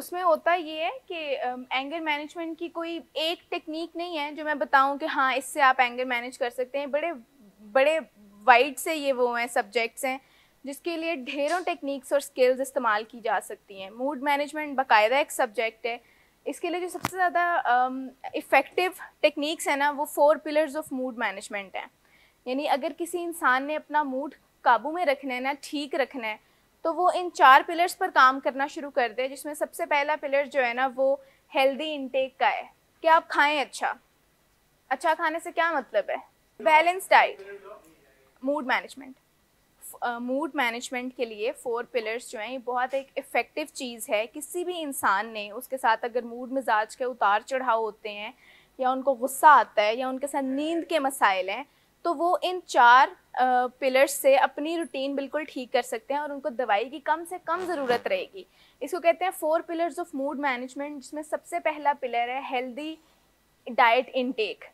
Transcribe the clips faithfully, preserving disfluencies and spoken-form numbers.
उसमें होता ये है कि एंगर मैनेजमेंट की कोई एक टेक्निक नहीं है जो मैं बताऊं कि हाँ इससे आप एंगर मैनेज कर सकते हैं। बड़े बड़े वाइड से ये वो हैं सब्जेक्ट्स हैं जिसके लिए ढेरों टेक्निक्स और स्किल्स इस्तेमाल की जा सकती हैं। मूड मैनेजमेंट बाकायदा एक सब्जेक्ट है। इसके लिए जो सबसे ज़्यादा इफ़ेक्टिव टेक्निक्स हैं ना वो four pillars of mood management हैं। यानी अगर किसी इंसान ने अपना मूड काबू में रखना है ना, ठीक रखना है, तो वो इन चार पिलर्स पर काम करना शुरू कर दे। जिसमें सबसे पहला पिलर जो है ना वो हेल्दी इनटेक का है कि आप खाएं अच्छा। अच्छा खाने से क्या मतलब है? Balance diet. Mood management, mood management के लिए फोर पिलर्स जो हैं ये बहुत एक इफ़ेक्टिव चीज़ है। किसी भी इंसान ने उसके साथ अगर मूड मिजाज के उतार चढ़ाव होते हैं या उनको गुस्सा आता है या उनके साथ नींद के मसाइल हैं, तो वो इन चार पिलर्स से अपनी रूटीन बिल्कुल ठीक कर सकते हैं और उनको दवाई की कम से कम ज़रूरत रहेगी। इसको कहते हैं four pillars of mood management, जिसमें सबसे पहला पिलर है हेल्दी डाइट इनटेक,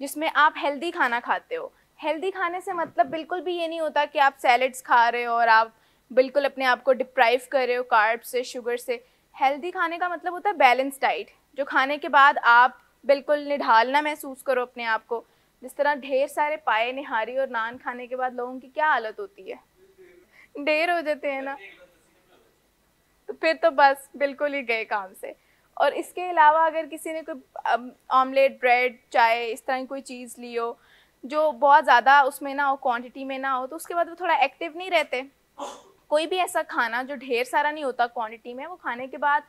जिसमें आप हेल्दी खाना खाते हो। हेल्दी खाने से मतलब बिल्कुल भी ये नहीं होता कि आप सैलड्स खा रहे हो और आप बिल्कुल अपने आप को डिप्राइव कर रहे हो कार्ब से, शुगर से। हेल्दी खाने का मतलब होता है बैलेंस डाइट, जो खाने के बाद आप बिल्कुल निढाल ना महसूस करो अपने आप को। जिस तरह ढेर सारे पाए, निहारी और नान खाने के बाद लोगों की क्या हालत होती है, ढेर हो जाते हैं ना, तो फिर तो बस बिल्कुल ही गए काम से। और इसके अलावा अगर किसी ने कोई ऑमलेट, ब्रेड, चाय, इस तरह की कोई चीज़ ली हो जो बहुत ज़्यादा उसमें ना हो, क्वांटिटी में ना हो, तो उसके बाद वो थोड़ा एक्टिव नहीं रहते। कोई भी ऐसा खाना जो ढेर सारा नहीं होता क्वांटिटी में, वो खाने के बाद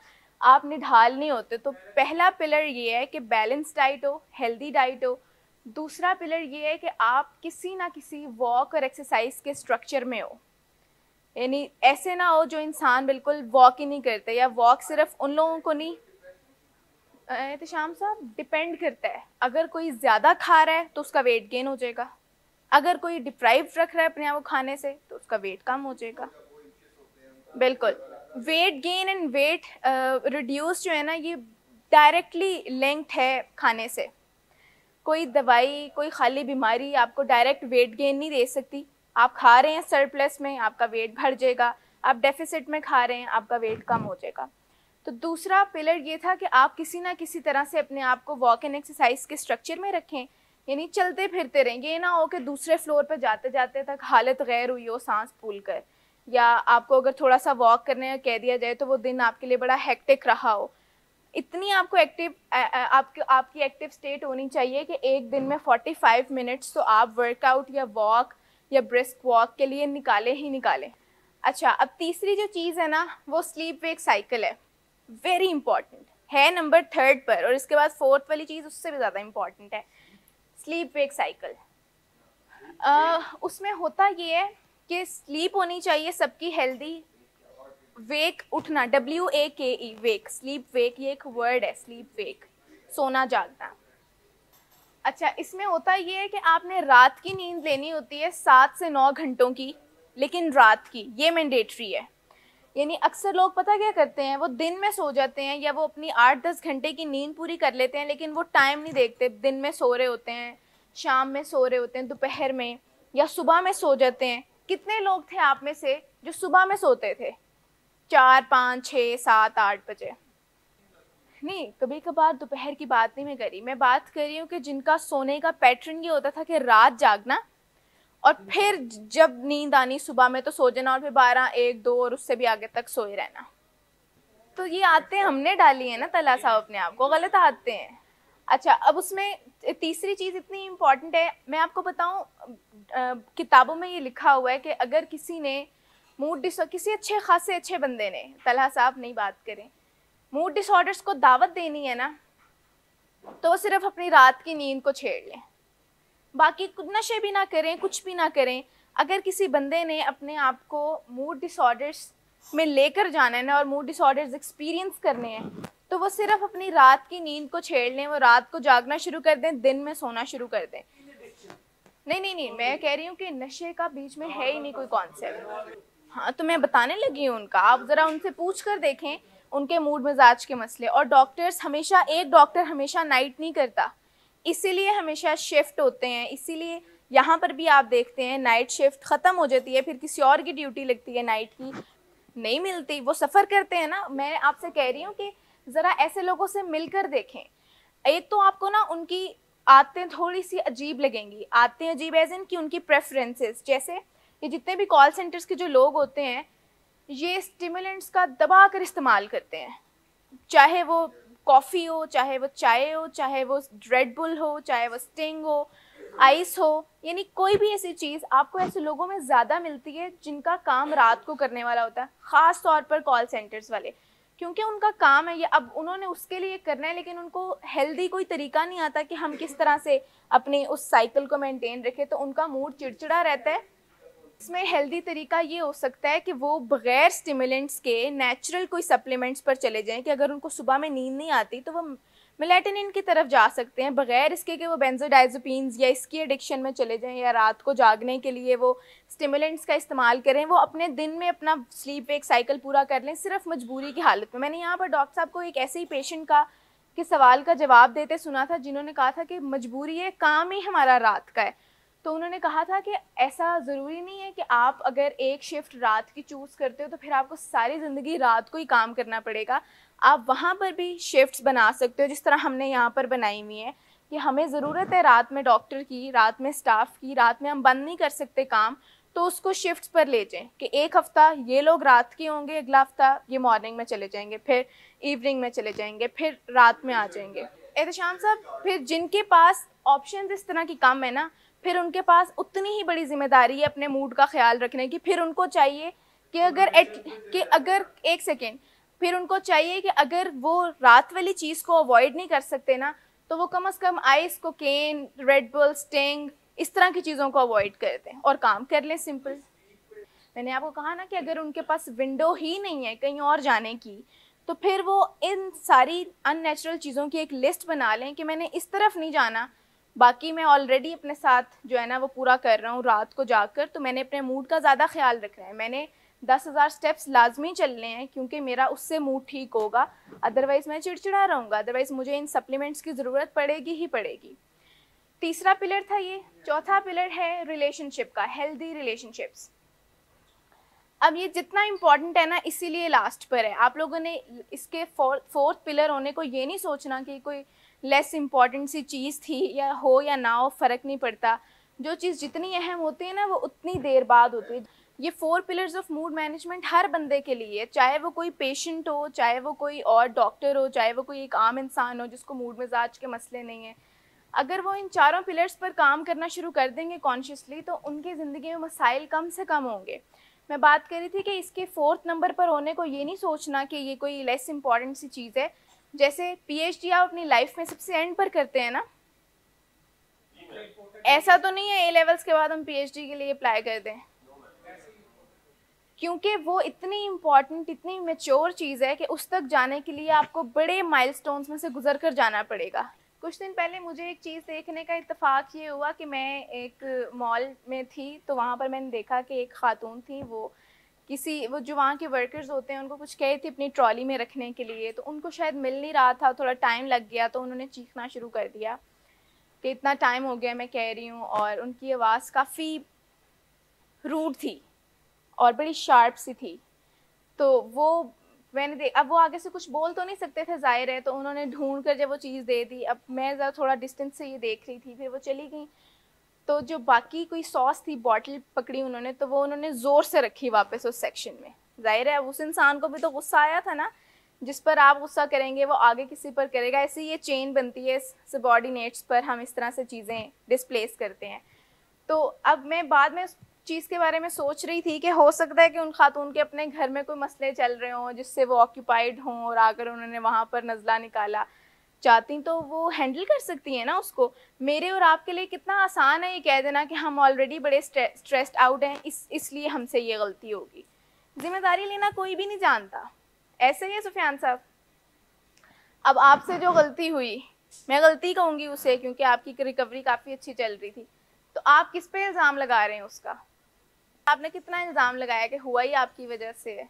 आप निढाल नहीं होते। तो पहला पिलर ये है कि बैलेंस डाइट हो, हेल्दी डाइट हो। दूसरा पिलर ये है कि आप किसी ना किसी वॉक और एक्सरसाइज के स्ट्रक्चर में हो। यानी ऐसे ना हो जो इंसान बिल्कुल वॉक ही नहीं करते, या वॉक सिर्फ उन लोगों को नहीं। एहतशाम साहब, डिपेंड करता है। अगर कोई ज़्यादा खा रहा है तो उसका वेट गेन हो जाएगा, अगर कोई डिप्राइव रख रहा है अपने आप को खाने से तो उसका वेट कम हो जाएगा। बिल्कुल, weight gain and weight reduce जो है ना ये डायरेक्टली लिंक्ड है खाने से। कोई दवाई, कोई खाली बीमारी आपको डायरेक्ट वेट गेन नहीं दे सकती। आप खा रहे हैं सरप्लस में, आपका वेट भर जाएगा, आप डेफिसिट में खा रहे हैं, आपका वेट कम हो जाएगा। तो दूसरा पिलर ये था कि आप किसी ना किसी तरह से अपने आप को वॉक एंड एक्सरसाइज के स्ट्रक्चर में रखें, यानी चलते फिरते रहें। ये ना हो कि दूसरे फ्लोर पर जाते जाते तक हालत गैर हुई हो सांस फूल कर, या आपको अगर थोड़ा सा वॉक करने का कह दिया जाए तो वो दिन आपके लिए बड़ा हेक्टिक रहा हो। इतनी आपको एक्टिव आपके आपकी एक्टिव स्टेट होनी चाहिए कि एक दिन में पैंतालीस मिनट्स तो आप वर्कआउट या वॉक या ब्रिस्क वॉक के लिए निकाले ही निकालें। अच्छा, अब तीसरी जो चीज़ है ना वो स्लीप वेक साइकिल है। वेरी इंपॉर्टेंट है, नंबर थर्ड पर, और इसके बाद फोर्थ वाली चीज़ उससे भी ज़्यादा इम्पॉर्टेंट है। स्लीप वेक साइकिल, उसमें होता ये है कि स्लीप होनी चाहिए सबकी हेल्दी, वेक उठना, डब्ल्यू ए के ई वेक, स्लीप वेक, ये एक वर्ड है स्लीप वेक, सोना जागना। अच्छा, इसमें होता ये है कि आपने रात की नींद लेनी होती है सात से नौ घंटों की, लेकिन रात की, ये मैंडेटरी है। यानी अक्सर लोग पता क्या करते हैं, वो दिन में सो जाते हैं या वो अपनी आठ दस घंटे की नींद पूरी कर लेते हैं, लेकिन वो टाइम नहीं देखते। दिन में सो रहे होते हैं, शाम में सो रहे होते हैं, दोपहर में या सुबह में सो जाते हैं। कितने लोग थे आप में से जो सुबह में सोते थे चार पाँच छः सात आठ बजे? नहीं, कभी कभार दोपहर की बात नहीं मैं करी, मैं बात कर रही हूँ कि जिनका सोने का पैटर्न ये होता था कि रात जागना और फिर जब नींद आनी सुबह में तो सो जाना, और फिर बारह एक दो और उससे भी आगे तक सोए रहना। तो ये आते हमने डाली है ना तला साहब अपने आप को, गलत आते हैं। अच्छा, अब उसमें तीसरी चीज़ इतनी इम्पॉर्टेंट है, मैं आपको बताऊं, किताबों में ये लिखा हुआ है कि अगर किसी ने मूड डिस किसी अच्छे खासे अच्छे बंदे ने, तला साहब नहीं बात करें, मूड डिसऑर्डर्स को दावत देनी है ना तो वो सिर्फ अपनी रात की नींद को छेड़ लें, बाकी नशे भी ना करें, कुछ भी ना करें। अगर किसी बंदे ने अपने आप को मूड डिसऑर्डर्स में लेकर जाना है ना और मूड डिसऑर्डर्स एक्सपीरियंस करने हैं, तो वो सिर्फ अपनी रात की नींद को छेड़ लें, वो रात को जागना शुरू कर दें, दिन में सोना शुरू कर दें। नहीं नहीं नहीं मैं कह रही हूँ कि नशे का बीच में है ही नहीं कोई कॉन्सेप्ट। हाँ, तो मैं बताने लगी हूँ उनका, आप ज़रा उनसे पूछ कर देखें उनके मूड मिजाज के मसले। और डॉक्टर्स हमेशा, एक डॉक्टर हमेशा नाइट नहीं करता, इसीलिए हमेशा शिफ्ट होते हैं, इसीलिए यहाँ पर भी आप देखते हैं नाइट शिफ्ट ख़त्म हो जाती है, फिर किसी और की ड्यूटी लगती है नाइट की। नहीं मिलती, वो सफ़र करते हैं ना। मैं आपसे कह रही हूँ कि ज़रा ऐसे लोगों से मिलकर देखें। एक तो आपको ना उनकी आदतें थोड़ी सी अजीब लगेंगी, आदतें अजीब एज इन कि उनकी प्रेफरेंसेस, जैसे ये जितने भी कॉल सेंटर्स के जो लोग होते हैं ये स्टिमुलेंट्स का दबा कर इस्तेमाल करते हैं, चाहे वो कॉफ़ी हो, चाहे वो चाय हो, चाहे वो रेड बुल हो, चाहे वो स्टिंग हो, आइस हो, यानी कोई भी ऐसी चीज़ आपको ऐसे लोगों में ज़्यादा मिलती है जिनका काम रात को करने वाला होता है, ख़ास तौर पर कॉल सेंटर्स वाले, क्योंकि उनका काम है ये, अब उन्होंने उसके लिए करना है, लेकिन उनको हेल्दी कोई तरीका नहीं आता कि हम किस तरह से अपने उस साइकिल को मेंटेन रखें, तो उनका मूड चिड़चिड़ा रहता है। इसमें हेल्दी तरीका ये हो सकता है कि वो बग़ैर स्टिमुलेंट्स के नेचुरल कोई सप्लीमेंट्स पर चले जाएं, कि अगर उनको सुबह में नींद नहीं आती तो वो मेलेटोनिन की तरफ जा सकते हैं, बग़ैर इसके कि वो बेंजोडाइज़ेपीन्स या इसकी एडिक्शन में चले जाएं, या रात को जागने के लिए वो स्टिमुलेंट्स का इस्तेमाल करें। वो अपने दिन में अपना स्लीप एक साइकिल पूरा कर लें सिर्फ मजबूरी की हालत में। मैंने यहाँ पर डॉक्टर साहब को एक ऐसे ही पेशेंट का के सवाल का जवाब देते सुना था जिन्होंने कहा था कि मजबूरी है, काम ही हमारा रात का है। तो उन्होंने कहा था कि ऐसा ज़रूरी नहीं है कि आप अगर एक शिफ्ट रात की चूज़ करते हो तो फिर आपको सारी ज़िंदगी रात को ही काम करना पड़ेगा, आप वहाँ पर भी शिफ्ट्स बना सकते हो, जिस तरह हमने यहाँ पर बनाई हुई है कि हमें ज़रूरत है रात में डॉक्टर की, रात में स्टाफ की, रात में हम बंद नहीं कर सकते काम, तो उसको शिफ्ट्स पर ले जाएँ कि एक हफ़्ता ये लोग रात के होंगे, अगला हफ्ता ये मॉर्निंग में चले जाएँगे, फिर इवनिंग में चले जाएँगे, फिर रात में आ जाएँगे। एहतशाम साहब, फिर जिनके पास ऑप्शन इस तरह की कम है ना, फिर उनके पास उतनी ही बड़ी जिम्मेदारी है अपने मूड का ख्याल रखने की। फिर उनको चाहिए कि अगर एट कि अगर एक सेकेंड फिर उनको चाहिए कि अगर वो रात वाली चीज़ को अवॉइड नहीं कर सकते ना, तो वो कम से कम ice, cocaine, Red Bull, Sting, इस तरह की चीज़ों को अवॉइड कर दें और काम कर लें। सिंपल, मैंने आपको कहा ना कि अगर उनके पास विंडो ही नहीं है कहीं और जाने की, तो फिर वो इन सारी अननेचुरल चीज़ों की एक लिस्ट बना लें कि मैंने इस तरफ नहीं जाना, बाकी मैं ऑलरेडी अपने साथ जो है ना वो पूरा कर रहा हूँ रात को जाकर, तो मैंने अपने मूड का ज़्यादा ख्याल रखना है, मैंने दस हज़ार स्टेप्स लाजमी चलने हैं क्योंकि मेरा उससे मूड ठीक होगा, अदरवाइज़ मैं चिड़चिड़ा रहूँगा, अदरवाइज़ मुझे इन सप्लीमेंट्स की ज़रूरत पड़ेगी ही पड़ेगी। तीसरा पिलर था ये। चौथा पिलर है रिलेशनशिप का, हेल्दी रिलेशनशिप्स। अब ये जितना इम्पॉर्टेंट है ना इसीलिए लास्ट पर है। आप लोगों ने इसके फोर्थ पिलर होने को ये नहीं सोचना कि कोई लेस इम्पॉर्टेंट सी चीज़ थी, या हो या ना हो फ़र्क नहीं पड़ता, जो चीज़ जितनी अहम होती है ना वो उतनी देर बाद होती है। ये four pillars of mood management हर बंदे के लिए, चाहे वो कोई पेशेंट हो, चाहे वो कोई और डॉक्टर हो, चाहे वो कोई एक आम इंसान हो जिसको मूड मिजाज के मसले नहीं है, अगर वो इन चारों पिलर्स पर काम करना शुरू कर देंगे कॉन्शियसली तो उनकी ज़िंदगी में मसाइल कम से कम होंगे। मैं बात कर रही थी कि इसके फोर्थ नंबर पर होने को ये नहीं सोचना कि ये कोई लेस इम्पॉर्टेंट सी चीज़ है। जैसे पीएचडी आप अपनी लाइफ में सबसे एंड पर करते हैं ना, ऐसा तो नहीं है ए लेवल्स के बाद हम पीएचडी के लिए अप्लाई कर दें, क्योंकि वो इतनी इम्पॉर्टेंट, इतनी मैच्योर चीज़ है कि उस तक जाने के लिए आपको बड़े माइलस्टोन्स में से गुजर कर जाना पड़ेगा। कुछ दिन पहले मुझे एक चीज़ देखने का इत्तेफाक ये हुआ कि मैं एक मॉल में थी, तो वहाँ पर मैंने देखा कि एक खातून थी, वो किसी वो जो वहाँ के वर्कर्स होते हैं उनको कुछ कहे थे अपनी ट्रॉली में रखने के लिए, तो उनको शायद मिल नहीं रहा था, थोड़ा टाइम लग गया, तो उन्होंने चीखना शुरू कर दिया कि इतना टाइम हो गया मैं कह रही हूँ, और उनकी आवाज़ काफ़ी रूड थी और बड़ी शार्प सी थी। तो वो मैंने देख अब वो आगे से कुछ बोल तो नहीं सकते थे ज़ाहिर है, तो उन्होंने ढूंढ कर जब वो चीज़ दे दी, अब मैं ज़रा थोड़ा डिस्टेंस से ये देख रही थी, फिर वो चली गई, तो जो बाकी कोई सॉस थी बॉटल पकड़ी उन्होंने, तो वो उन्होंने ज़ोर से रखी वापस उस सेक्शन में। जाहिर है उस इंसान को भी तो गुस्सा आया था ना, जिस पर आप गुस्सा करेंगे वो आगे किसी पर करेगा, ऐसे ये चेन बनती है सबॉर्डिनेट्स पर, हम इस तरह से चीज़ें डिस्प्लेस करते हैं। तो अब मैं बाद में उस चीज़ के बारे में सोच रही थी कि हो सकता है कि उन खातून के अपने घर में कोई मसले चल रहे हों जिससे वो ऑक्यूपाइड हों, और आकर उन्होंने वहाँ पर नज़ला निकाला, चाहती तो वो हैंडल कर सकती है ना उसको। मेरे और आपके लिए कितना आसान है ये कह देना कि हम ऑलरेडी बड़े स्ट्रेस्ड आउट हैं, इस इसलिए हमसे ये गलती होगी। जिम्मेदारी लेना कोई भी नहीं जानता, ऐसे ही है सुफियान साहब। अब आपसे जो गलती हुई, मैं गलती कहूँगी उसे क्योंकि आपकी रिकवरी काफ़ी अच्छी चल रही थी, तो आप किस पे इल्ज़ाम लगा रहे हैं उसका? आपने कितना इल्ज़ाम लगाया कि हुआ ही आपकी वजह से है,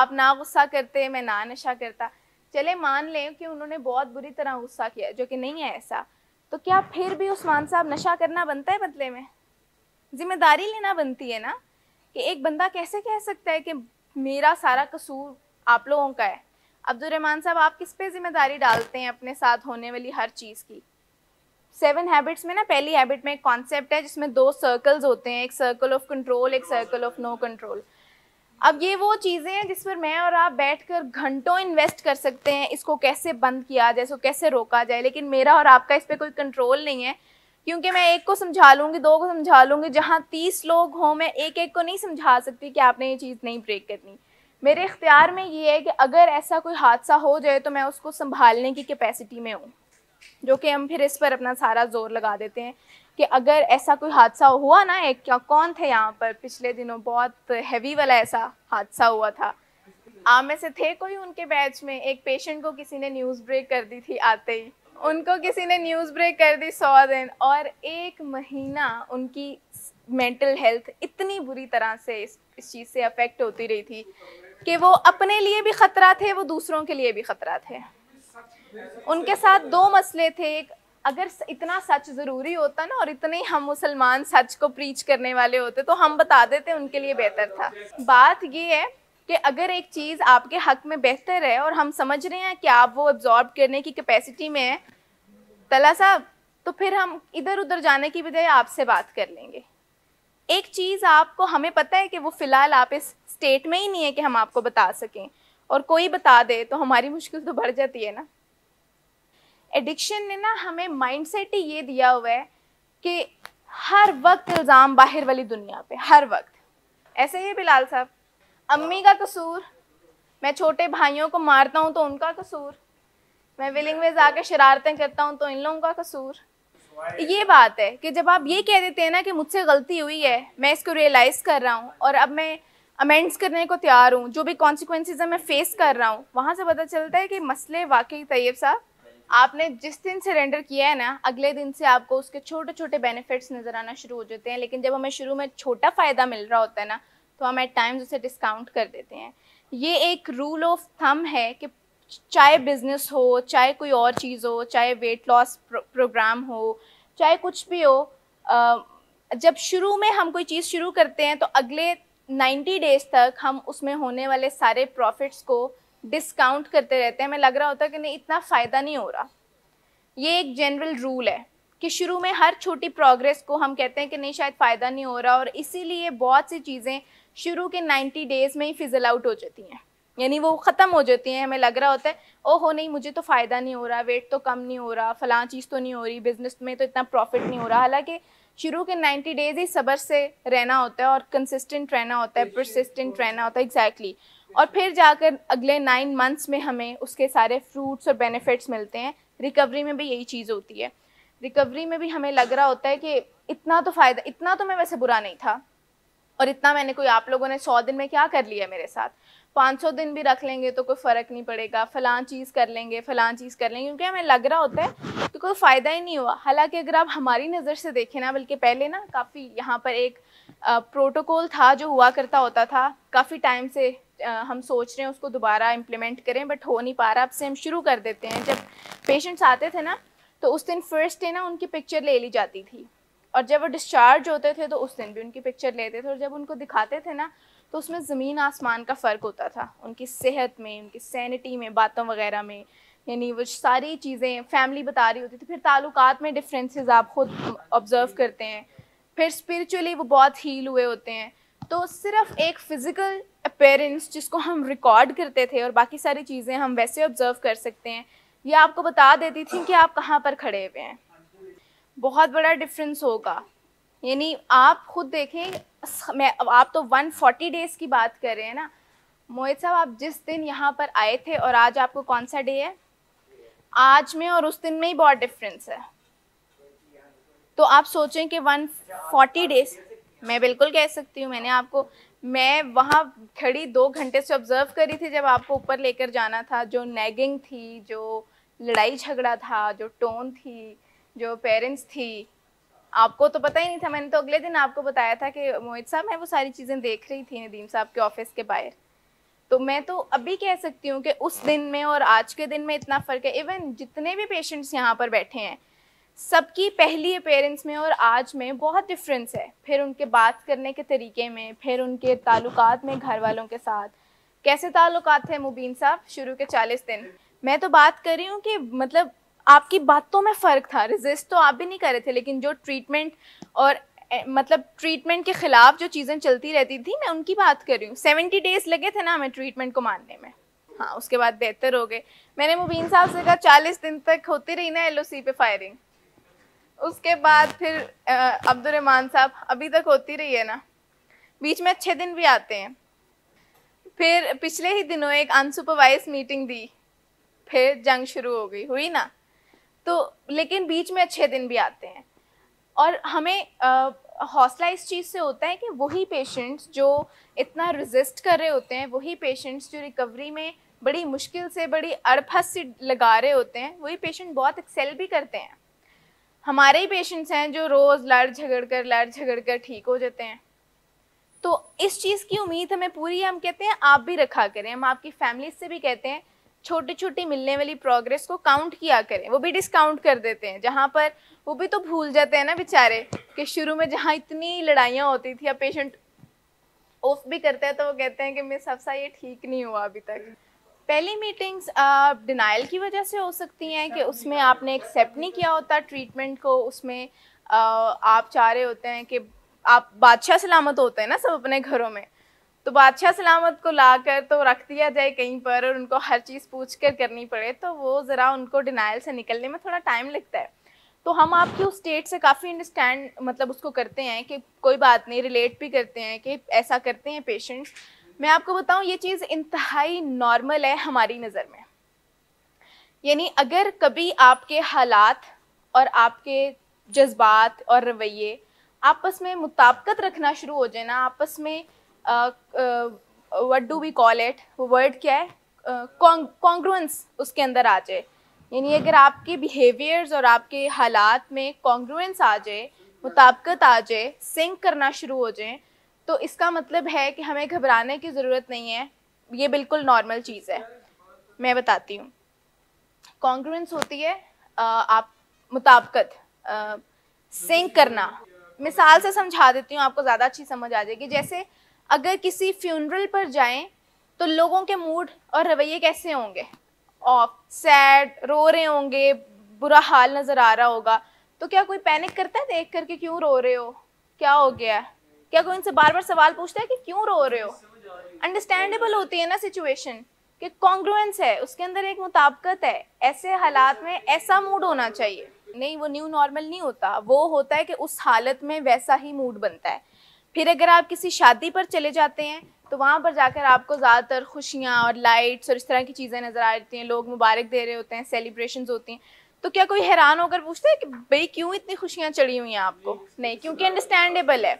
आप ना गुस्सा करते मैं ना नशा करता। चले मान लें कि उन्होंने बहुत बुरी तरह गुस्सा किया, जो कि नहीं है ऐसा, तो क्या फिर भी उस्मान साहब नशा करना बनता है बदले में? जिम्मेदारी लेना बनती है ना, कि एक बंदा कैसे कह सकता है कि मेरा सारा कसूर आप लोगों का है। अब्दुर्रहमान साहब, आप किस पे जिम्मेदारी डालते हैं अपने साथ होने वाली हर चीज़ की? सेवन हैबिट्स में ना पहली हैबिट में एक कॉन्सेप्ट है जिसमें दो सर्कल्स होते हैं, एक सर्कल ऑफ कंट्रोल, एक सर्कल ऑफ नो कंट्रोल। अब ये वो चीज़ें हैं जिस पर मैं और आप बैठकर घंटों इन्वेस्ट कर सकते हैं, इसको कैसे बंद किया जाए, इसको कैसे रोका जाए, लेकिन मेरा और आपका इस पर कोई कंट्रोल नहीं है क्योंकि मैं एक को समझा लूँगी, दो को समझा लूँगी, जहाँ तीस लोग हों मैं एक एक को नहीं समझा सकती कि आपने ये चीज़ नहीं ब्रेक करनी। मेरे इख्तियार में ये है कि अगर ऐसा कोई हादसा हो जाए तो मैं उसको संभालने की कैपेसिटी में हूँ, जो कि हम फिर इस पर अपना सारा जोर लगा देते हैं कि अगर ऐसा कोई हादसा हुआ ना, एक क्या कौन थे यहाँ पर पिछले दिनों बहुत हैवी वाला ऐसा हादसा हुआ था, आप में से थे कोई उनके बैच में, एक पेशेंट को किसी ने न्यूज़ ब्रेक कर दी थी आते ही, उनको किसी ने न्यूज़ ब्रेक कर दी सौ दिन और एक महीना उनकी मेंटल हेल्थ इतनी बुरी तरह से इस, इस चीज़ से अफेक्ट होती रही थी कि वो अपने लिए भी ख़तरा थे, वो दूसरों के लिए भी ख़तरा थे। उनके साथ दो मसले थे, एक अगर इतना सच ज़रूरी होता ना और इतने हम मुसलमान सच को प्रीच करने वाले होते तो हम बता देते उनके लिए बेहतर था। बात ये है कि अगर एक चीज़ आपके हक में बेहतर है और हम समझ रहे हैं कि आप वो एब्जॉर्ब करने की कैपेसिटी में है तला साहब, तो फिर हम इधर उधर जाने की बजाय आपसे बात कर लेंगे। एक चीज़ आपको हमें पता है कि वो फ़िलहाल आप इस स्टेट में ही नहीं है कि हम आपको बता सकें, और कोई बता दे तो हमारी मुश्किल तो बढ़ जाती है ना। एडिक्शन ने ना हमें माइंडसेट ही ये दिया हुआ है कि हर वक्त इल्ज़ाम बाहर वाली दुनिया पे, हर वक्त ऐसे ही। बिलाल साहब, अम्मी का कसूर, मैं छोटे भाइयों को मारता हूँ तो उनका कसूर, मैं विलिंग वेज आके शरारतें करता हूँ तो इन लोगों का कसूर। ये बात है कि जब आप ये कह देते हैं ना कि मुझसे गलती हुई है, मैं इसको रियलाइज़ कर रहा हूँ और अब मैं अमेंड्स करने को तैयार हूँ, जो भी कॉन्सिक्वेंसेज मैं फेस कर रहा हूँ, वहाँ से पता चलता है कि मसले वाकई तैयब साहब आपने जिस दिन सरेंडर किया है ना, अगले दिन से आपको उसके छोटे छोटे बेनिफिट्स नज़र आना शुरू हो जाते हैं। लेकिन जब हमें शुरू में छोटा फ़ायदा मिल रहा होता है ना तो हम एट टाइम्स उसे डिस्काउंट कर देते हैं। ये एक रूल ऑफ थंब है कि चाहे बिज़नेस हो, चाहे कोई और चीज़ हो, चाहे वेट लॉस प्रो, प्रोग्राम हो, चाहे कुछ भी हो, जब शुरू में हम कोई चीज़ शुरू करते हैं तो अगले नाइन्टी डेज़ तक हम उसमें होने वाले सारे प्रॉफिट्स को डिस्काउंट करते रहते हैं। हमें लग रहा होता है कि नहीं, इतना फ़ायदा नहीं हो रहा। ये एक जनरल रूल है कि शुरू में हर छोटी प्रोग्रेस को हम कहते हैं कि नहीं शायद फ़ायदा नहीं हो रहा, और इसीलिए बहुत सी चीज़ें शुरू के नाइन्टी डेज़ में ही फिजल आउट हो जाती हैं, यानी वो ख़त्म हो जाती हैं। हमें लग रहा होता है ओहो नहीं, मुझे तो फ़ायदा नहीं हो रहा, वेट तो कम नहीं हो रहा, फ़लाँ चीज़ तो नहीं हो रही, बिज़नेस में तो इतना प्रॉफिट नहीं हो रहा। हालाँकि शुरू के नाइन्टी डेज़ ही सब्र से रहना होता है और कंसिस्टेंट रहना होता है, परसिस्टेंट रहना होता है। Exactly exactly. और फिर जाकर अगले नाइन मंथ्स में हमें उसके सारे फ्रूट्स और बेनिफिट्स मिलते हैं। रिकवरी में भी यही चीज़ होती है। रिकवरी में भी हमें लग रहा होता है कि इतना तो फ़ायदा, इतना तो मैं वैसे बुरा नहीं था, और इतना मैंने कोई, आप लोगों ने सौ दिन में क्या कर लिया मेरे साथ, पाँच सौ दिन भी रख लेंगे तो कोई फ़र्क नहीं पड़ेगा, फ़लाँ चीज़ कर लेंगे, फ़लाँ चीज़ कर लेंगे, क्योंकि हमें लग रहा होता है कि कोई फ़ायदा ही नहीं हुआ। हालांकि अगर आप हमारी नज़र से देखें ना, बल्कि पहले ना काफ़ी यहाँ पर एक प्रोटोकॉल था जो हुआ करता होता था, काफ़ी टाइम से हम सोच रहे हैं उसको दोबारा इम्प्लीमेंट करें, बट हो नहीं पा रहा। अब से हम शुरू कर देते हैं। जब पेशेंट्स आते थे ना तो उस दिन फर्स्ट डे ना उनकी पिक्चर ले ली जाती थी, और जब वो डिस्चार्ज होते थे तो उस दिन भी उनकी पिक्चर लेते थे, और जब उनको दिखाते थे ना तो उसमें ज़मीन आसमान का फ़र्क होता था, उनकी सेहत में, उनकी सैनिटी में, बातों वगैरह में, यानी वो सारी चीज़ें फैमिली बता रही होती थी। फिर ताल्लुकात में डिफरेंसेस आप खुद ऑब्ज़र्व करते हैं, फिर स्पिरिचुअली वो बहुत हील हुए होते हैं। तो सिर्फ एक फ़िज़िकल अपीयरेंस जिसको हम रिकॉर्ड करते थे और बाकी सारी चीज़ें हम वैसे ऑब्ज़र्व कर सकते हैं, ये आपको बता देती थी कि आप कहाँ पर खड़े हुए हैं। बहुत बड़ा डिफरेंस होगा, यानी आप खुद देखें। मैं आप तो एक सौ चालीस डेज़ की बात कर रहे हैं ना मोहित साहब, आप जिस दिन यहाँ पर आए थे और आज आपको कौन सा डे है, आज में और उस दिन में ही बहुत डिफरेंस है। तो आप सोचें कि एक सौ चालीस डेज़, मैं बिल्कुल कह सकती हूँ, मैंने आपको, मैं वहाँ खड़ी दो घंटे से ऑब्ज़र्व करी थी जब आपको ऊपर लेकर जाना था। जो नैगिंग थी, जो लड़ाई झगड़ा था, जो टोन थी, जो पेरेंट्स थी, आपको तो पता ही नहीं था। मैंने तो अगले दिन आपको बताया था कि मोहित साहब मैं वो सारी चीज़ें देख रही थी नदीम साहब के ऑफिस के बाहर। तो मैं तो अभी कह सकती हूँ कि उस दिन में और आज के दिन में इतना फ़र्क है। इवन जितने भी पेशेंट्स यहाँ पर बैठे हैं सबकी पहली अपीयरेंस में और आज में बहुत डिफरेंस है। फिर उनके बात करने के तरीके में, फिर उनके ताल्लुकात में घर वालों के साथ, कैसे ताल्लुकात थे मुबीन साहब शुरू के चालीस दिन? मैं तो बात कर रही हूँ कि मतलब आपकी बातों में फ़र्क था, रिजिस्ट तो आप भी नहीं कर रहे थे, लेकिन जो ट्रीटमेंट और मतलब ट्रीटमेंट के ख़िलाफ़ जो चीज़ें चलती रहती थी मैं उनकी बात कर रही हूँ। सेवेंटी डेज़ लगे थे ना हमें ट्रीटमेंट को मानने में, हाँ उसके बाद बेहतर हो गए। मैंने मुबीन साहब से कहा चालीस दिन तक होती रही ना एल ओ सी पे फायरिंग, उसके बाद फिर अब्दुर्रहमान साहब अभी तक होती रही है ना, बीच में अच्छे दिन भी आते हैं। फिर पिछले ही दिनों एक अनसुपरवाइज मीटिंग दी, फिर जंग शुरू हो गई, हुई ना, तो लेकिन बीच में अच्छे दिन भी आते हैं। और हमें आ, हौसला इस चीज़ से होता है कि वही पेशेंट्स जो इतना रिजिस्ट कर रहे होते हैं, वही पेशेंट्स जो रिकवरी में बड़ी मुश्किल से बड़ी अड़फस से लगा रहे होते हैं, वही पेशेंट बहुत एक्सेल भी करते हैं। हमारे ही पेशेंट्स हैं जो रोज़ लड़ झगड़ कर लड़ झगड़ कर ठीक हो जाते हैं। तो इस चीज़ की उम्मीद हमें पूरी है। हम कहते हैं आप भी रखा करें, हम आपकी फैमिली से भी कहते हैं छोटी छोटी मिलने वाली प्रोग्रेस को काउंट किया करें। वो भी डिस्काउंट कर देते हैं जहाँ पर, वो भी तो भूल जाते हैं ना बेचारे कि शुरू में जहाँ इतनी लड़ाइयाँ होती थी, अब पेशेंट ऑफ भी करते हैं तो वो कहते हैं कि मिस हफ्सा ये ठीक नहीं हुआ अभी तक। पहली मीटिंग्स डिनाइल की वजह से हो सकती हैं कि उसमें आपने एक्सेप्ट नहीं किया होता ट्रीटमेंट को, उसमें आ, आप चाह रहे होते हैं कि आप बादशाह सलामत होते हैं ना सब अपने घरों में, तो बादशाह सलामत को लाकर तो रख दिया जाए कहीं पर और उनको हर चीज़ पूछ कर करनी पड़े, तो वो ज़रा उनको डिनाइल से निकलने में थोड़ा टाइम लगता है। तो हम आपकी उस स्टेट से काफ़ी अंडरस्टैंड मतलब उसको करते हैं कि कोई बात नहीं, रिलेट भी करते हैं कि ऐसा करते हैं पेशेंट्स। मैं आपको बताऊं ये चीज़ इंतहाई नॉर्मल है हमारी नज़र में। यानी अगर कभी आपके हालात और आपके जज्बात और रवैये आपस में मुताबकत रखना शुरू हो जाए ना, आपस में what do we call it, वो वर्ड क्या है, कॉन्ग्रुएंस उसके अंदर आ जाए। यानी अगर आपके बिहेवियर्स और आपके हालात में कॉन्ग्रुएंस आ जाए, मुताबकत आ जाए, सिंक करना शुरू हो जाए, तो इसका मतलब है कि हमें घबराने की ज़रूरत नहीं है, ये बिल्कुल नॉर्मल चीज़ है। मैं बताती हूँ, कॉन्ग्रुएंस होती है आप मुताबकत, सिंक करना। मिसाल से समझा देती हूँ, आपको ज़्यादा अच्छी समझ आ जाएगी। जैसे अगर किसी फ्यूनरल पर जाएं तो लोगों के मूड और रवैये कैसे होंगे, ऑफ सैड, रो रहे होंगे, बुरा हाल नज़र आ रहा होगा, तो क्या कोई पैनिक करता है देख करके क्यों रो रहे हो, क्या हो गया? क्या कोई इनसे बार बार सवाल पूछता है कि क्यों रो रहे हो? अंडरस्टैंडेबल होती है ना सिचुएशन, कि कॉन्ग्रुएंस है, उसके अंदर एक मुताबकत है। ऐसे हालात में ऐसा मूड होना चाहिए। नहीं, वो न्यू नॉर्मल नहीं होता, वो होता है कि उस हालत में वैसा ही मूड बनता है। फिर अगर आप किसी शादी पर चले जाते हैं तो वहाँ पर जाकर आपको ज़्यादातर खुशियाँ और लाइट्स और इस तरह की चीज़ें नज़र आ रही हैं, लोग मुबारक दे रहे होते हैं, सेलिब्रेशंस होती हैं, तो क्या कोई हैरान होकर पूछता है कि भाई क्यों इतनी खुशियाँ चढ़ी हुई हैं आपको? नहीं, क्योंकि अंडरस्टैंडेबल है।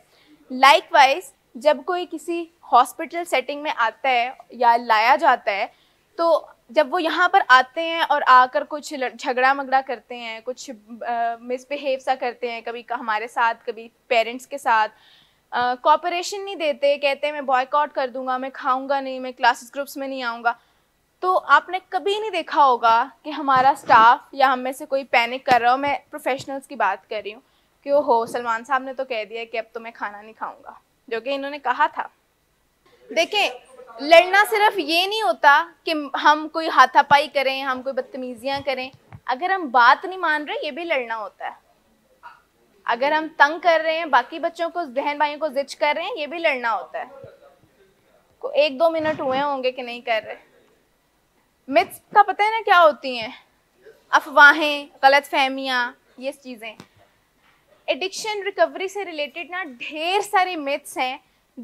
लाइकवाइज जब कोई किसी हॉस्पिटल सेटिंग में आता है या लाया जाता है, तो जब वो यहाँ पर आते हैं और आकर कुछ झगड़ा मगड़ा करते हैं, कुछ मिसबिहेव सा करते हैं, कभी हमारे साथ, कभी पेरेंट्स के साथ, कोऑपरेशन नहीं देते, कहते हैं मैं बॉयकॉट कर दूंगा, मैं खाऊंगा नहीं, मैं क्लासेस ग्रुप्स में नहीं आऊँगा, तो आपने कभी नहीं देखा होगा कि हमारा स्टाफ या हम में से कोई पैनिक कर रहा हो। मैं प्रोफेशनल्स की बात कर रही हूँ कि ओ हो सलमान साहब ने तो कह दिया कि अब तो मैं खाना नहीं खाऊंगा, जो कि इन्होंने कहा था। देखें, लड़ना सिर्फ ये नहीं होता कि हम कोई हाथापाई करें, हम कोई बदतमीजियाँ करें। अगर हम बात नहीं मान रहे, ये भी लड़ना होता है। अगर हम तंग कर रहे हैं, बाकी बच्चों को, बहन भाइयों को जिद कर रहे हैं, ये भी लड़ना होता है। को एक दो मिनट हुए होंगे कि नहीं कर रहे। मिथ्स का पता है ना क्या होती हैं, अफवाहें, गलत फहमियाँ, ये चीज़ें। एडिक्शन रिकवरी से रिलेटेड ना ढेर सारे मिथ्स हैं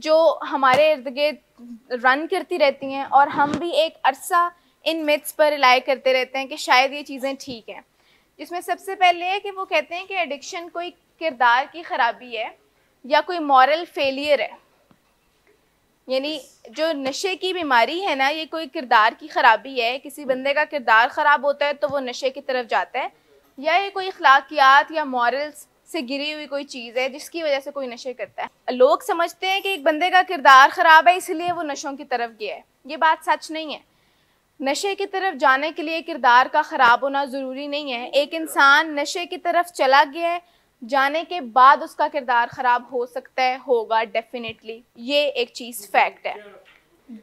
जो हमारे इर्द गिर्द रन करती रहती हैं, और हम भी एक अरसा इन मिथ्स पर रिलाई करते रहते हैं कि शायद ये चीज़ें ठीक हैं। जिसमें सबसे पहले है कि वो कहते हैं कि एडिक्शन कोई किरदार की ख़राबी है या कोई मॉरल फेलियर है। यानी जो नशे की बीमारी है ना, ये कोई किरदार की ख़राबी है, किसी बंदे का किरदार ख़राब होता है तो वो नशे की तरफ जाता है, या ये कोई अखलाकियात या मॉरल्स से गिरी हुई कोई चीज़ है जिसकी वजह से कोई नशे करता है। लोग समझते हैं कि एक बंदे का किरदार ख़राब है इसलिए वो नशों की तरफ गया है, ये बात सच नहीं है। नशे की तरफ जाने के लिए किरदार का ख़राब होना ज़रूरी नहीं है। एक इंसान नशे की तरफ चला गया है, जाने के बाद उसका किरदार ख़राब हो सकता है, होगा डेफिनेटली, ये एक चीज़ फैक्ट है।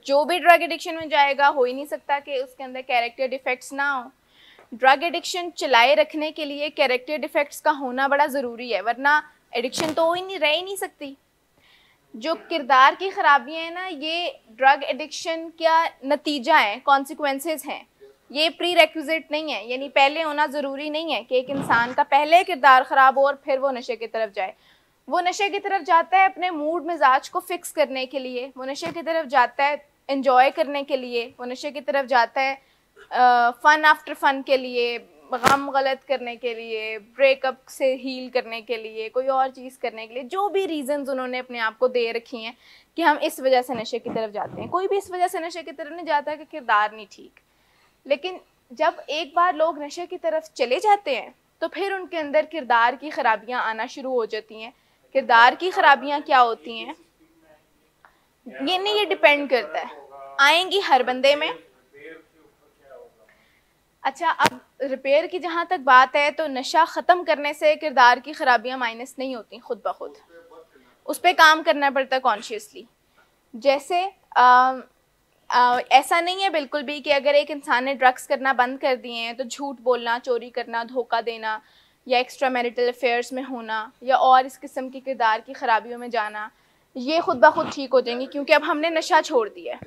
जो भी ड्रग एडिक्शन में जाएगा हो ही नहीं सकता कि उसके अंदर कैरेक्टर डिफेक्ट्स ना हो। ड्रग एडिक्शन चलाए रखने के लिए कैरेक्टर डिफेक्ट्स का होना बड़ा ज़रूरी है, वरना एडिक्शन तो हो ही नहीं रह ही नहीं सकती। जो किरदार की खराबियाँ हैं ना, ये ड्रग एडिक्शन का नतीजा है, कॉन्सिक्वेंसेस हैं, ये प्री रेक्विजिट नहीं है। यानी पहले होना ज़रूरी नहीं है कि एक इंसान का पहले किरदार ख़राब हो और फिर वो नशे की तरफ जाए। वो नशे की तरफ जाता है अपने मूड मिजाज को फिक्स करने के लिए, वो नशे की तरफ जाता है एंजॉय करने के लिए, वो नशे की तरफ जाता है फ़न आफ्टर फ़न के लिए, गम गलत करने के लिए, ब्रेकअप से हील करने के लिए, कोई और चीज़ करने के लिए। जो भी रीज़न्स उन्होंने अपने आप को दे रखी हैं कि हम इस वजह से नशे की तरफ जाते हैं। कोई भी इस वजह से नशे की तरफ नहीं जाता कि किरदार नहीं ठीक, लेकिन जब एक बार लोग नशे की तरफ चले जाते हैं तो फिर उनके अंदर किरदार की खराबियाँ आना शुरू हो जाती हैं। किरदार की खराबियाँ क्या होती हैं, ये नहीं ये डिपेंड करता है, आएंगी हर बंदे में। अच्छा, अब रिपेयर की जहाँ तक बात है तो नशा ख़त्म करने से किरदार की खराबियाँ माइनस नहीं होती खुद ब खुद, उस पर काम करना पड़ता है कॉन्शियसली। जैसे आ, आ, ऐसा नहीं है बिल्कुल भी कि अगर एक इंसान ने ड्रग्स करना बंद कर दिए हैं तो झूठ बोलना, चोरी करना, धोखा देना या एक्स्ट्रा मैरिटल अफेयर्स में होना या और इस किस्म की किरदार की खराबियों में जाना, ये खुद ब खुद ठीक हो जाएंगी क्योंकि अब हमने नशा छोड़ दिया है।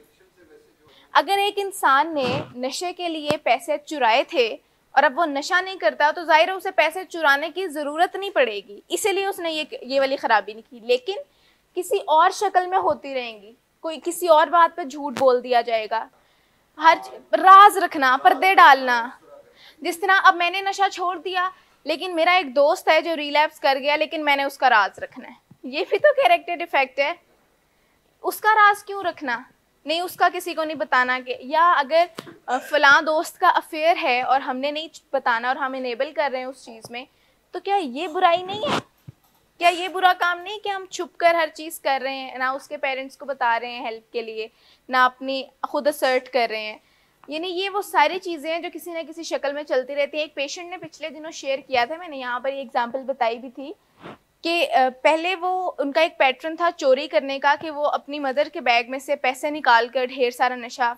अगर एक इंसान ने नशे के लिए पैसे चुराए थे और अब वो नशा नहीं करता तो ज़ाहिर है उसे पैसे चुराने की ज़रूरत नहीं पड़ेगी, इसीलिए उसने ये ये वाली ख़राबी नहीं की। लेकिन किसी और शक्ल में होती रहेंगी, कोई किसी और बात पे झूठ बोल दिया जाएगा, हर राज रखना, पर्दे डालना। जिस तरह अब मैंने नशा छोड़ दिया लेकिन मेरा एक दोस्त है जो रिलैप्स कर गया, लेकिन मैंने उसका राज रखना है, ये भी तो कैरेक्टर डिफेक्ट है। उसका राज क्यों रखना, नहीं उसका किसी को नहीं बताना कि, या अगर फलां दोस्त का अफेयर है और हमने नहीं बताना और हम इनेबल कर रहे हैं उस चीज़ में, तो क्या ये बुराई नहीं है? क्या ये बुरा काम नहीं कि हम छुप कर हर चीज़ कर रहे हैं, ना उसके पेरेंट्स को बता रहे हैं हेल्प के लिए, ना अपनी खुद असर्ट कर रहे हैं। यानी ये वो सारी चीज़ें हैं जो किसी ना किसी शक्ल में चलती रहती हैं। एक पेशेंट ने पिछले दिनों शेयर किया था, मैंने यहाँ पर ये एग्जाम्पल बताई भी थी, कि पहले वो उनका एक पैटर्न था चोरी करने का, कि वो अपनी मदर के बैग में से पैसे निकाल कर ढेर सारा नशा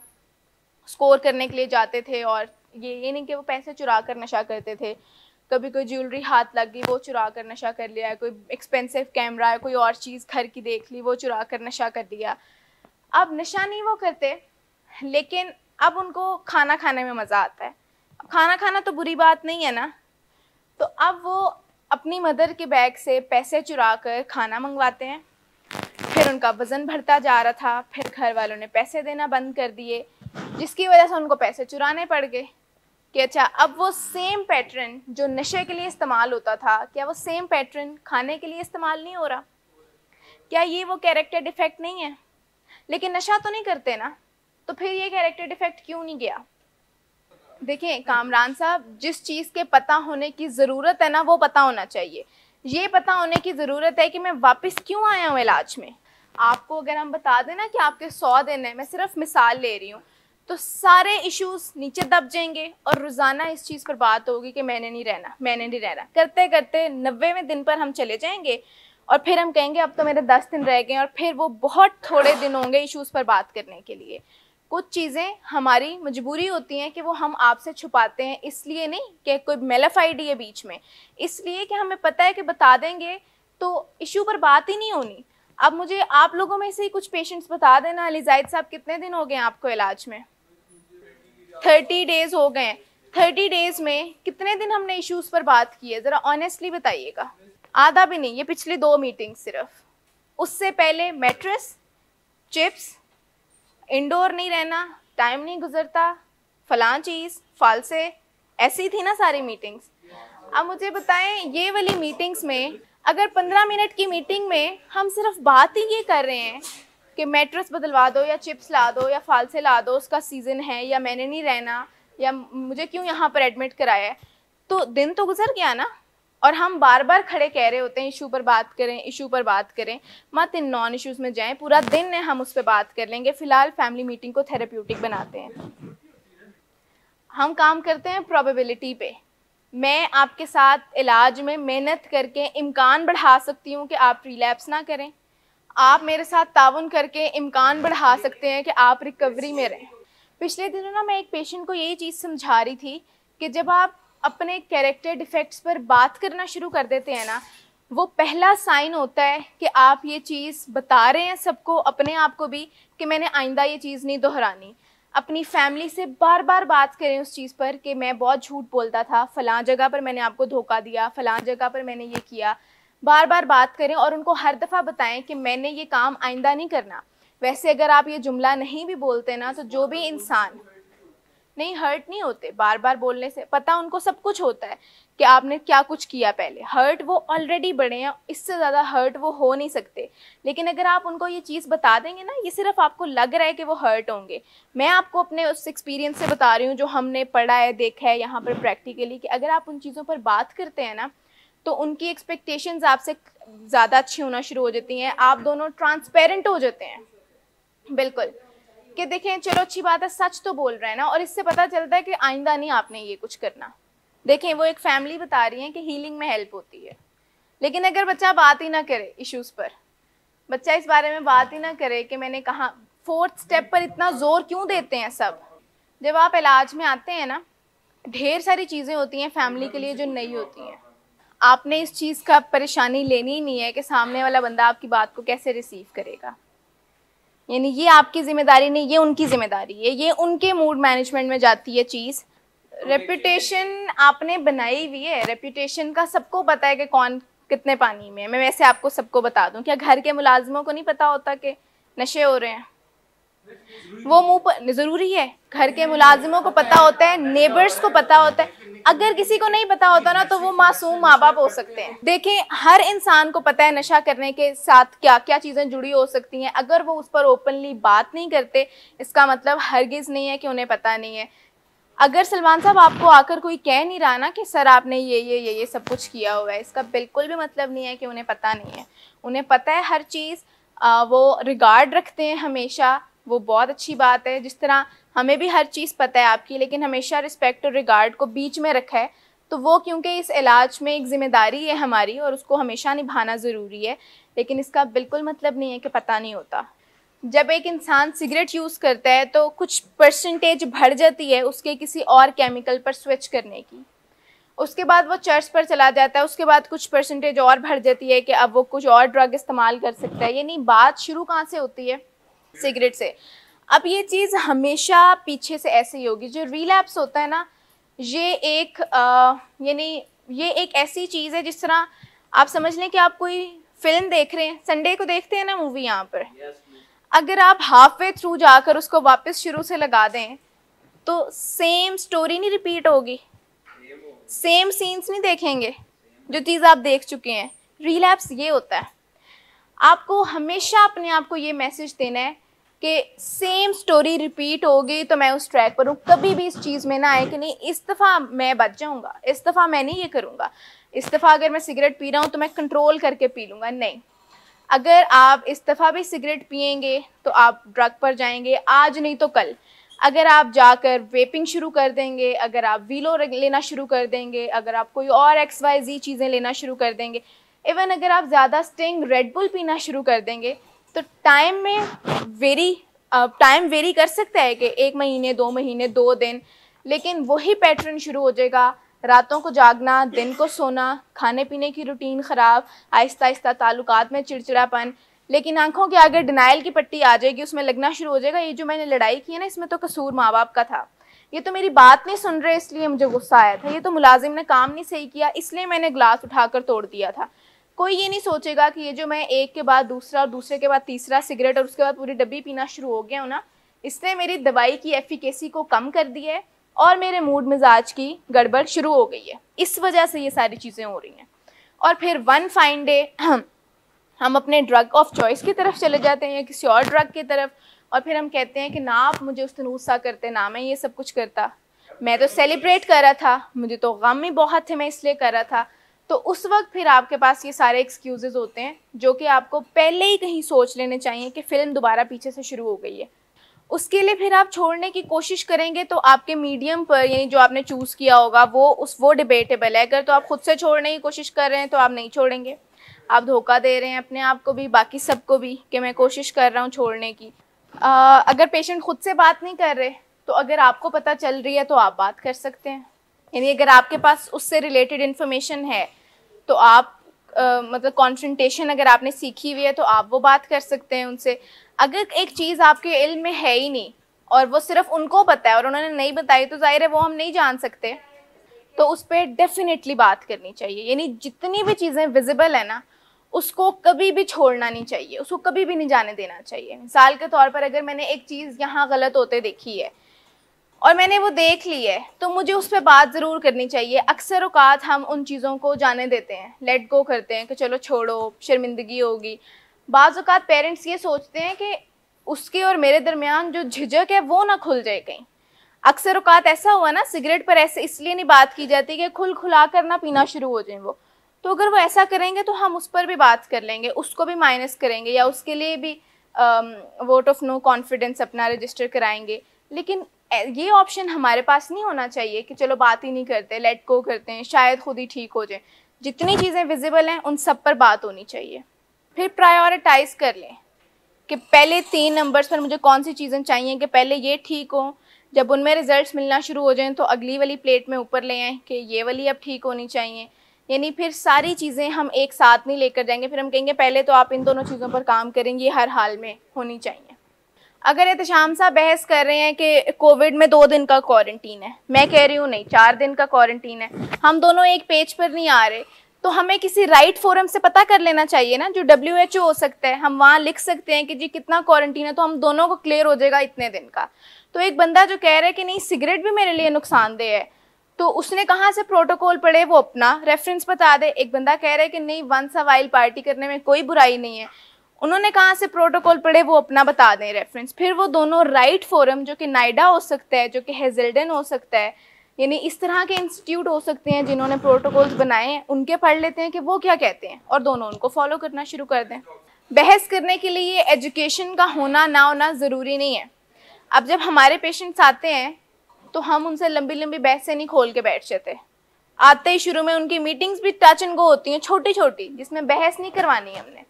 स्कोर करने के लिए जाते थे। और ये ये नहीं कि वो पैसे चुरा कर नशा करते थे, कभी कोई ज्वेलरी हाथ लग गई वो चुरा कर नशा कर लिया, कोई एक्सपेंसिव कैमरा है, कोई और चीज़ घर की देख ली वो चुरा कर नशा कर दिया। अब नशा नहीं वो करते, लेकिन अब उनको खाना खाने में मज़ा आता है। खाना खाना तो बुरी बात नहीं है ना, तो अब वो अपनी मदर के बैग से पैसे चुरा कर खाना मंगवाते हैं। फिर उनका वज़न बढ़ता जा रहा था, फिर घर वालों ने पैसे देना बंद कर दिए, जिसकी वजह से उनको पैसे चुराने पड़ गए। कि अच्छा, अब वो सेम पैटर्न जो नशे के लिए इस्तेमाल होता था, क्या वो सेम पैटर्न खाने के लिए इस्तेमाल नहीं हो रहा? क्या ये वो कैरेक्टर डिफेक्ट नहीं है? लेकिन नशा तो नहीं करते ना, तो फिर ये कैरेक्टर डिफेक्ट क्यों नहीं गया? देखिए कामरान साहब, जिस चीज़ के पता होने की ज़रूरत है ना, वो पता होना चाहिए। ये पता होने की ज़रूरत है कि मैं वापस क्यों आया हूँ इलाज में। आपको अगर हम बता दें ना कि आपके सौ दिन है, मैं सिर्फ मिसाल ले रही हूँ, तो सारे इश्यूज नीचे दब जाएंगे और रोज़ाना इस चीज़ पर बात होगी कि मैंने नहीं रहना, मैंने नहीं रहना, करते करते नब्बेवें दिन पर हम चले जाएंगे और फिर हम कहेंगे अब तो मेरे दस दिन रह गए, और फिर वो बहुत थोड़े दिन होंगे इशूज़ पर बात करने के लिए। कुछ चीज़ें हमारी मजबूरी होती हैं कि वो हम आपसे छुपाते हैं, इसलिए नहीं कि कोई मेलाफाइडी है बीच में, इसलिए कि हमें पता है कि बता देंगे तो इशू पर बात ही नहीं होनी। अब मुझे आप लोगों में से ही कुछ पेशेंट्स बता देना, अली जाहिद साहब कितने दिन हो गए आपको इलाज में? थर्टी डेज़ हो गए। थर्टी डेज़ में कितने दिन हमने इशूज़ पर बात की है, ज़रा ऑनेस्टली बताइएगा? आधा भी नहीं। ये पिछली दो मीटिंग सिर्फ, उससे पहले मैट्रेस, चिप्स, इंडोर नहीं रहना, टाइम नहीं गुजरता, फलां चीज़, फालसे, ऐसी थी ना सारी मीटिंग्स। अब मुझे बताएं, ये वाली मीटिंग्स में अगर पंद्रह मिनट की मीटिंग में हम सिर्फ बात ही ये कर रहे हैं कि मैट्रेस बदलवा दो या चिप्स ला दो या फालसे ला दो, उसका सीज़न है, या मैंने नहीं रहना, या मुझे क्यों यहाँ पर एडमिट कराया है, तो दिन तो गुजर गया ना। और हम बार बार खड़े कह रहे होते हैं इशू पर बात करें, इशू पर बात करें, मत इन नॉन इश्यूज़ में जाएं, पूरा दिन है हम उस पर बात कर लेंगे। फ़िलहाल फैमिली मीटिंग को थेरेप्यूटिक बनाते हैं। हम काम करते हैं प्रोबेबिलिटी पे। मैं आपके साथ इलाज में मेहनत करके इम्कान बढ़ा सकती हूँ कि आप रिलैप्स ना करें, आप मेरे साथ ताउन करके इम्कान बढ़ा सकते हैं कि आप रिकवरी में रहें। पिछले दिनों ना मैं एक पेशेंट को यही चीज़ समझा रही थी कि जब आप अपने कैरेक्टर डिफेक्ट्स पर बात करना शुरू कर देते हैं ना, वो पहला साइन होता है कि आप ये चीज़ बता रहे हैं सबको, अपने आप को भी, कि मैंने आइंदा ये चीज़ नहीं दोहरानी। अपनी फैमिली से बार बार बात करें उस चीज़ पर कि मैं बहुत झूठ बोलता था, फ़लाँ जगह पर मैंने आपको धोखा दिया, फ़लाँ जगह पर मैंने ये किया। बार बार बात करें और उनको हर दफ़ा बताएं कि मैंने ये काम आइंदा नहीं करना। वैसे अगर आप ये जुमला नहीं भी बोलते ना, तो जो भी इंसान नहीं हर्ट नहीं होते बार बार बोलने से। पता उनको सब कुछ होता है कि आपने क्या कुछ किया पहले। हर्ट वो ऑलरेडी बड़े हैं, इससे ज़्यादा हर्ट वो हो नहीं सकते। लेकिन अगर आप उनको ये चीज़ बता देंगे ना, ये सिर्फ आपको लग रहा है कि वो हर्ट होंगे। मैं आपको अपने उस एक्सपीरियंस से बता रही हूँ जो हमने पढ़ा है, देखा है यहाँ पर प्रैक्टिकली, कि अगर आप उन चीज़ों पर बात करते हैं ना, तो उनकी एक्सपेक्टेशंस आपसे ज़्यादा अच्छी होना शुरू हो जाती हैं। आप दोनों ट्रांसपेरेंट हो जाते हैं बिल्कुल, कि देखें चलो अच्छी बात है, सच तो बोल रहे हैं ना। और इससे पता चलता है कि आइंदा नहीं आपने ये कुछ करना। देखें वो एक फैमिली बता रही है कि हीलिंग में हेल्प होती है, लेकिन अगर बच्चा बात ही ना करे इश्यूज़ पर, बच्चा इस बारे में बात ही ना करे कि मैंने कहा, फोर्थ स्टेप पर इतना ज़ोर क्यों देते हैं सब। जब आप इलाज में आते हैं ना, ढेर सारी चीज़ें होती हैं फैमिली के लिए जो नई होती हैं। आपने इस चीज़ का परेशानी लेनी ही नहीं है कि सामने वाला बंदा आपकी बात को कैसे रिसीव करेगा। यानी ये आपकी ज़िम्मेदारी नहीं, ये उनकी ज़िम्मेदारी है। ये उनके मूड मैनेजमेंट में जाती है चीज़। रेपुटेशन आपने बनाई हुई है, रेपुटेशन का सबको पता है कि कौन कितने पानी में है। मैं वैसे आपको सबको बता दूं, क्या घर के मुलाजमों को नहीं पता होता कि नशे हो रहे हैं? वो मुँह पर ज़रूरी है। घर के मुलाजिमों को पता होता है, नेबर्स को पता होता है। अगर किसी को नहीं पता होता ना, तो वो मासूम माँ बाप हो सकते हैं। देखें हर इंसान को पता है नशा करने के साथ क्या क्या चीज़ें जुड़ी हो सकती हैं। अगर वो उस पर ओपनली बात नहीं करते, इसका मतलब हरगिज़ नहीं है कि उन्हें पता नहीं है। अगर सलमान साहब आपको आकर कोई कह नहीं रहा ना कि सर आपने ये ये ये ये सब कुछ किया हुआ है, इसका बिल्कुल भी मतलब नहीं है कि उन्हें पता नहीं है। उन्हें पता है हर चीज़, वो रिगार्ड रखते हैं हमेशा, वो बहुत अच्छी बात है। जिस तरह हमें भी हर चीज़ पता है आपकी, लेकिन हमेशा रिस्पेक्ट और रिगार्ड को बीच में रखा है। तो वो क्योंकि इस इलाज में एक ज़िम्मेदारी है हमारी और उसको हमेशा निभाना ज़रूरी है, लेकिन इसका बिल्कुल मतलब नहीं है कि पता नहीं होता। जब एक इंसान सिगरेट यूज़ करता है तो कुछ परसेंटेज बढ़ जाती है उसके किसी और केमिकल पर स्विच करने की। उसके बाद वो चर्च पर चला जाता है, उसके बाद कुछ परसेंटेज और बढ़ जाती है कि अब वो कुछ और ड्रग इस्तेमाल कर सकता है। यानी बात शुरू कहाँ से होती है? सिगरेट से। अब ये चीज़ हमेशा पीछे से ऐसे ही होगी। जो रिलैप्स होता है ना, ये एक यानी ये एक ऐसी चीज़ है, जिस तरह आप समझ लें कि आप कोई फिल्म देख रहे हैं, संडे को देखते हैं ना मूवी यहाँ पर, अगर आप हाफ वे थ्रू जाकर उसको वापस शुरू से लगा दें तो सेम स्टोरी नहीं रिपीट होगी, सेम सीन्स नहीं देखेंगे जो चीज़ आप देख चुके हैं। रिलैप्स ये होता है। आपको हमेशा अपने आप को ये मैसेज देना है कि सेम स्टोरी रिपीट होगी तो मैं उस ट्रैक पर हूँ। कभी भी इस चीज़ में ना आए कि नहीं इस दफ़ा मैं बच जाऊँगा, इस दफ़ा मैं नहीं ये करूँगा, इस दफ़ा अगर मैं सिगरेट पी रहा हूँ तो मैं कंट्रोल करके पी लूँगा। नहीं, अगर आप इस दफ़ा भी सिगरेट पियेंगे तो आप ड्रग पर जाएंगे, आज नहीं तो कल। अगर आप जाकर वेपिंग शुरू कर देंगे, अगर आप वीलो लेना शुरू कर देंगे, अगर आप कोई और एक्स वाई जी चीज़ें लेना शुरू कर देंगे, इवन अगर आप ज़्यादा स्टिंग रेड बुल पीना शुरू कर देंगे, तो टाइम में वेरी टाइम वेरी कर सकता है कि एक महीने, दो महीने, दो दिन, लेकिन वही पैटर्न शुरू हो जाएगा। रातों को जागना, दिन को सोना, खाने पीने की रूटीन ख़राब, आहिस्ता आहिस्ता ताल्लुकात में चिड़चिड़ापन, लेकिन आंखों के आगे डिनाइल की पट्टी आ जाएगी, उसमें लगना शुरू हो जाएगा ये जो मैंने लड़ाई की है ना, इसमें तो कसूर माँ बाप का था, ये तो मेरी बात नहीं सुन रहे इसलिए मुझे गुस्सा आया था, ये तो मुलाजिम ने काम नहीं सही किया इसलिए मैंने ग्लास उठा कर तोड़ दिया था। कोई ये नहीं सोचेगा कि ये जो मैं एक के बाद दूसरा और दूसरे के बाद तीसरा सिगरेट और उसके बाद पूरी डब्बी पीना शुरू हो गया हूँ ना, इसने मेरी दवाई की एफिकेसी को कम कर दी है और मेरे मूड मिजाज की गड़बड़ शुरू हो गई है, इस वजह से ये सारी चीज़ें हो रही हैं। और फिर वन फाइन डे हम अपने ड्रग ऑफ चॉइस की तरफ चले जाते हैं, किसी और ड्रग की तरफ, और फिर हम कहते हैं कि ना आप मुझे उस दिन गुस्सा करते, ना मैं ये सब कुछ करता, मैं तो सेलिब्रेट कर रहा था, मुझे तो गम ही बहुत थे, मैं इसलिए कर रहा था। तो उस वक्त फिर आपके पास ये सारे एक्सक्यूजेज होते हैं जो कि आपको पहले ही कहीं सोच लेने चाहिए कि फ़िल्म दोबारा पीछे से शुरू हो गई है। उसके लिए फिर आप छोड़ने की कोशिश करेंगे तो आपके मीडियम पर, यानी जो आपने चूज़ किया होगा, वो उस वो डिबेटेबल है। अगर तो आप ख़ुद से छोड़ने की कोशिश कर रहे हैं तो आप नहीं छोड़ेंगे। आप धोखा दे रहे हैं अपने आप को भी, बाकी सबको भी, कि मैं कोशिश कर रहा हूँ छोड़ने की। आ, अगर पेशेंट खुद से बात नहीं कर रहे तो अगर आपको पता चल रही है तो आप बात कर सकते हैं। यानी अगर आपके पास उससे रिलेटेड इन्फॉर्मेशन है तो आप Uh, मतलब कॉन्फ्रंटेशन अगर आपने सीखी हुई है तो आप वो बात कर सकते हैं उनसे। अगर एक चीज़ आपके इल्म में है ही नहीं और वो सिर्फ उनको पता है और उन्होंने नहीं बताई तो जाहिर है वो हम नहीं जान सकते, तो उस पर डेफिनेटली बात करनी चाहिए। यानी जितनी भी चीज़ें विजिबल है ना उसको कभी भी छोड़ना नहीं चाहिए, उसको कभी भी नहीं जाने देना चाहिए। मिसाल के तौर पर अगर मैंने एक चीज़ यहाँ गलत होते देखी है और मैंने वो देख ली है तो मुझे उस पर बात ज़रूर करनी चाहिए। अक्सर औकात हम उन चीज़ों को जाने देते हैं, लेट गो करते हैं कि चलो छोड़ो, शर्मिंदगी होगी। बाज़ औकात पेरेंट्स ये सोचते हैं कि उसके और मेरे दरमियान जो झिझक है वो ना खुल जाए कहीं। अक्सर औकात ऐसा हुआ ना, सिगरेट पर ऐसे इसलिए नहीं बात की जाती कि खुल खुला कर ना पीना शुरू हो जाए वो, तो अगर वो ऐसा करेंगे तो हम उस पर भी बात कर लेंगे, उसको भी माइनस करेंगे या उसके लिए भी वोट ऑफ नो कॉन्फिडेंस अपना रजिस्टर कराएंगे। लेकिन ये ऑप्शन हमारे पास नहीं होना चाहिए कि चलो बात ही नहीं करते, लेट गो करते हैं, शायद खुद ही ठीक हो जाए। जितनी चीज़ें विजिबल हैं उन सब पर बात होनी चाहिए। फिर प्रायोरिटाइज कर लें कि पहले तीन नंबर्स पर मुझे कौन सी चीज़ें चाहिए कि पहले ये ठीक हों, जब उनमें रिजल्ट्स मिलना शुरू हो जाएं तो अगली वाली प्लेट में ऊपर ले आएँ कि ये वाली अब ठीक होनी चाहिए। यानी फिर सारी चीज़ें हम एक साथ नहीं लेकर जाएंगे, फिर हम कहेंगे पहले तो आप इन दोनों चीज़ों पर काम करेंगे, हर हाल में होनी चाहिए। अगर एहतशाम साहब बहस कर रहे हैं कि कोविड में दो दिन का क्वारंटीन है, मैं कह रही हूँ नहीं, चार दिन का क्वारंटीन है, हम दोनों एक पेज पर नहीं आ रहे, तो हमें किसी राइट फोरम से पता कर लेना चाहिए ना, जो डब्ल्यू एच ओ हो सकता है। हम वहाँ लिख सकते हैं कि जी कितना क्वारंटीन है तो हम दोनों को क्लियर हो जाएगा इतने दिन का। तो एक बंदा जो कह रहा है कि नहीं सिगरेट भी मेरे लिए नुकसानदेह है, तो उसने कहाँ से प्रोटोकॉल पढ़े, वो अपना रेफरेंस बता दे। एक बंदा कह रहा है कि नहीं वंस अ वाइल पार्टी करने में कोई बुराई नहीं है, उन्होंने कहाँ से प्रोटोकॉल पढ़े, वो अपना बता दें रेफरेंस। फिर वो दोनों राइट फोरम, जो कि नाइडा हो सकता है, जो कि हेजल्डन हो सकता है, यानी इस तरह के इंस्टीट्यूट हो सकते हैं जिन्होंने प्रोटोकॉल्स बनाए हैं, उनके पढ़ लेते हैं कि वो क्या कहते हैं और दोनों उनको फॉलो करना शुरू कर दें। बहस करने के लिए एजुकेशन का होना ना होना ज़रूरी नहीं है। अब जब हमारे पेशेंट्स आते हैं तो हम उनसे लंबी लंबी बहसें नहीं खोल के बैठ जाते, आते ही शुरू में उनकी मीटिंग्स भी टच एंड गो होती हैं, छोटी छोटी, जिसमें बहस नहीं करवानी है हमने।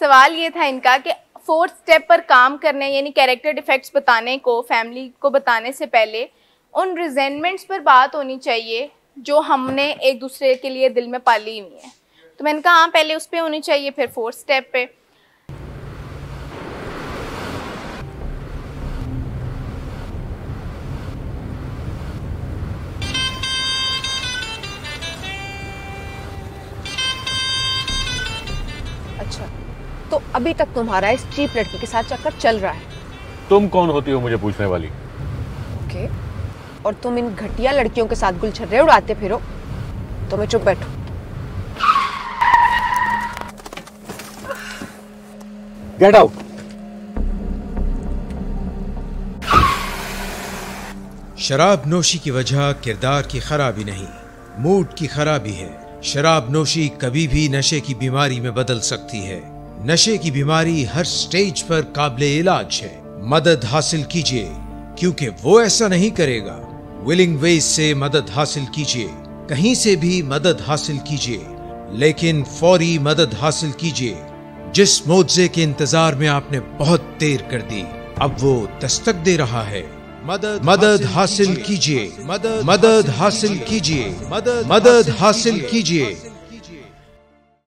सवाल ये था इनका कि फोर्थ स्टेप पर काम करने यानी कैरेक्टर डिफेक्ट्स बताने को फैमिली को बताने से पहले उन रिजेंटमेंट्स पर बात होनी चाहिए जो हमने एक दूसरे के लिए दिल में पाली हुई है। तो मैंने कहा हाँ पहले उस पर होनी चाहिए, फिर फोर्थ स्टेप पे। तो अभी तक तुम्हारा इस चीप लड़की के साथ चक्कर चल रहा है। तुम कौन होती हो मुझे पूछने वाली? ओके, और तुम इन घटिया लड़कियों के साथ गुलछर्रे उड़ाते फिरो तो मैं चुप बैठूं? Get out. शराब नोशी की वजह किरदार की खराबी नहीं, मूड की खराबी है। शराब नोशी कभी भी नशे की बीमारी में बदल सकती है। नशे की बीमारी हर स्टेज पर काबिले इलाज है। मदद हासिल कीजिए क्योंकि वो ऐसा नहीं करेगा। विलिंग वेज से मदद हासिल कीजिए, कहीं से भी मदद हासिल कीजिए, लेकिन फौरी मदद हासिल कीजिए। जिस मुआवजे के इंतजार में आपने बहुत देर कर दी अब वो दस्तक दे रहा है। मदद मदद हासिल कीजिए, मदद मदद हासिल कीजिए, मदद मदद हासिल कीजिए।